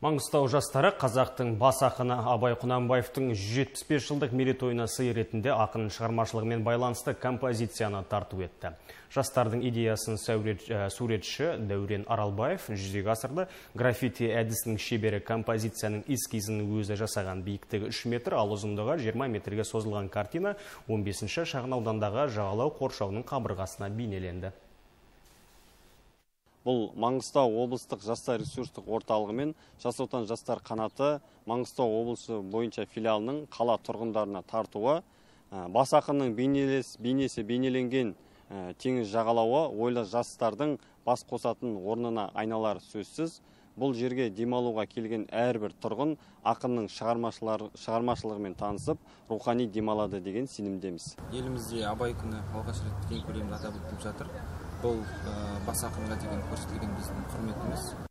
Маңғыстау жастары қазақтың бас ақыны Абай Құнанбаевтың 175 жылдық мерейтойына сый ретінде ақынның шығармашылығымен байланысты композицияны тарту етті. Жастардың идеясын суретші Дәурен Аралбаев жүзеге асырды. Граффити әдісінің шебері композицияның эскизін өзі жасаған, биіктігі 3 метр, ал ұзындығы 20 метрге созылған картина 15-ші шағын аудандағы жағалау қоршауының қабырғасына бейнеленді. Бұл Маңғыстау облыстық жастар ресурстық орталығы мен Жас Отан жастар қанаты Маңғыстау облысы бойынша филиалының қала тұрғындарына тартуы, бас ақынның бейнесі бейнеленген теңіз жағалауы ойлы жастардың бас қосатын орнына айналар сөзсіз. Бұл жерге демалуға келген әрбір тұрғын ақынның шығармашылығымен танысып, рухани демалады деген сенімдеміз. Елімізде Абай күні алғаш рет кең көлемде атап өтіліп жатыр. Бұл бас ақынға деген көрсетілген біздің құрметіміз.